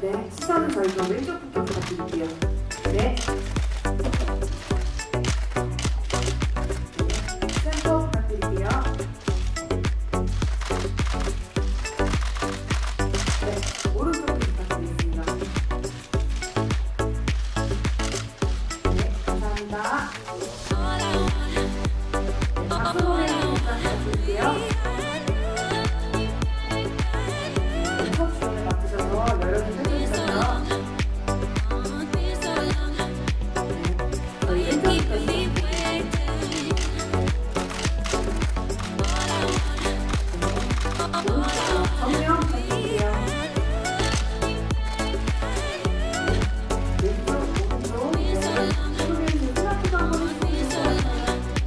네, 시선은 저희 좀 왼쪽부터 부탁드릴게요. 네. 센터 부탁드릴게요.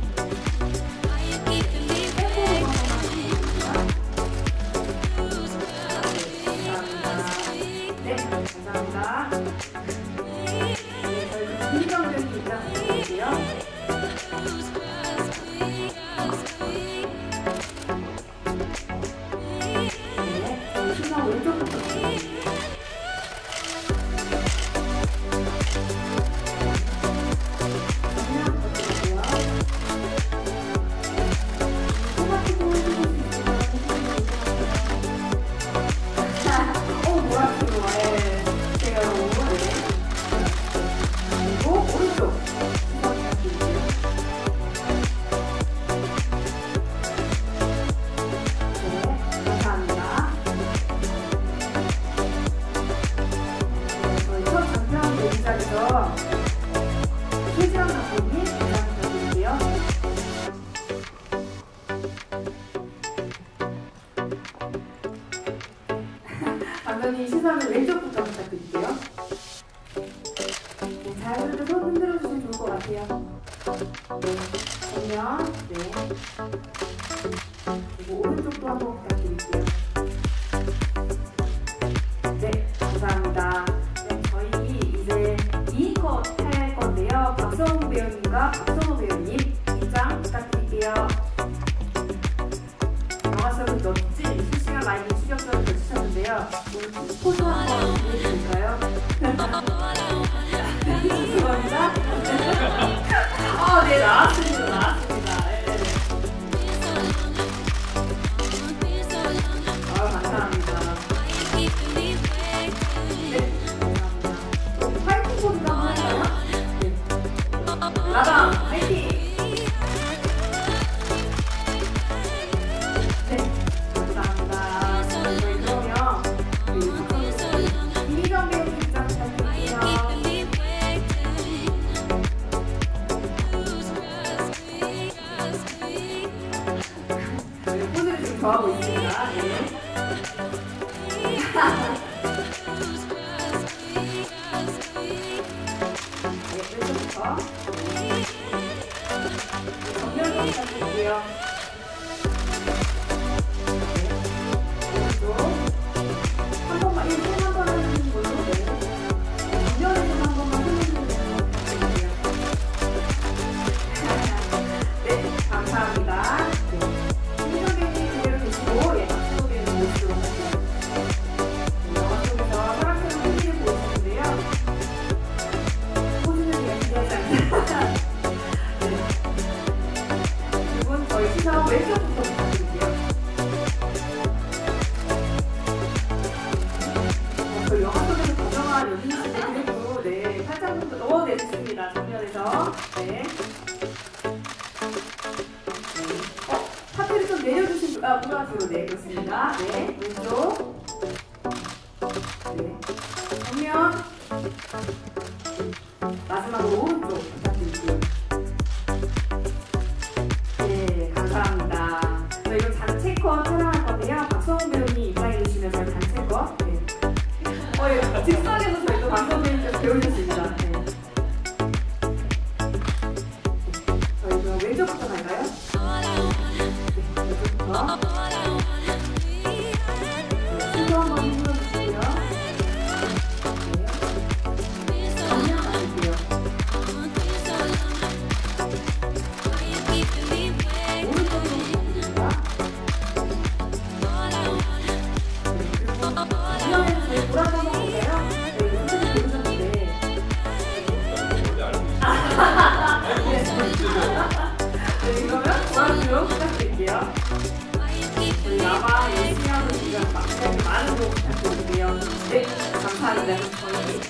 네, 오른쪽부터 부탁드리겠습니다. 네, 감사합니다. 네, 박선호 회원님 부탁드릴게요. 감독님 시선을 왼쪽부터 부탁드릴게요. 네, 자연으로 손 흔들어주시면 좋을 것 같아요. 네, 정면. 네. 그리고 오른쪽도 한번 부탁드릴게요. 네, 감사합니다. 네, 저희 이제 2인컷 할 건데요. 박선호 배우님과 박선호 배우님 입장 부탁드릴게요. 영화성은 넓지 실시간 라이브 추격전을 펼치셨는데요. 포즈 한번 보여주실까요? 죄송합니다. 네, 나왔습니다. 감사합니다. 네, 감사합니다. 파이팅 포즈 한번 할까요? 네. 라방 파이팅! 좋아하고 있습니다. 왼쪽부터 정면으로 부탁드릴게요. 오른쪽 한 번만, 1분 한 번 해주시는 걸로. 정면에서만 한 번만 해주시면 되는 것 같아요. 네, 감사합니다. 왼쪽부터 부탁드릴게요. 그 영화 속에서 다정한 여진씨 그리고 네, 살짝 좀 넣어내겠습니다. 정면에서. 네. 하트를 좀 내려주신, 무관수로. 네, 그렇습니다. 네, 왼쪽. 네, 정면. 마지막으로 오른쪽 부탁드릴게요. 직선에서 저희도 박선배님께서 배우셨습니다. 네. 저희 그럼 왼쪽부터 갈까요? 네, 왼쪽부터. 네, 손도 한번 흔들어주세요. 네. 정면 가실게요. 많은 분들이 오셨는데 감사합니다.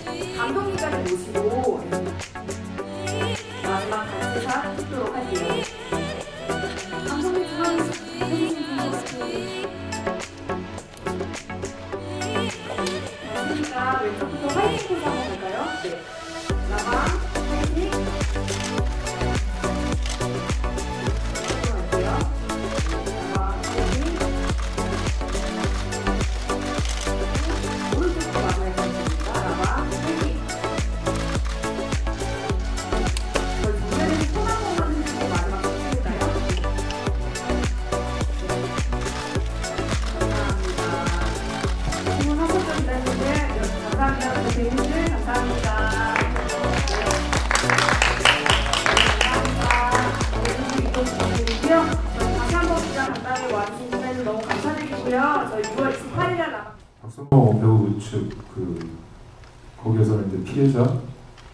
저희 감독님까지 모시고 마지막 감사 하도록 할게요. 감독님 감사합니다. 왼쪽부터 화이팅 포즈 한번 볼까요? 네. 나방 화이팅! 박선호 배우 측 거기에서는 이제 피해자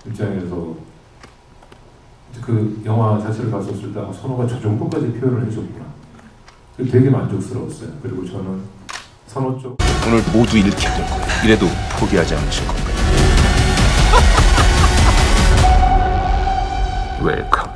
입장에서 이제 그 영화 자체를 봤었을 때 선호가 저 정도까지 표현을 해줬구나. 되게 만족스러웠어요. 그리고 저는 선호 쪽 오늘 모두 이렇게 될 거예요. 이래도 포기하지 않으실 겁니다. 웰컴.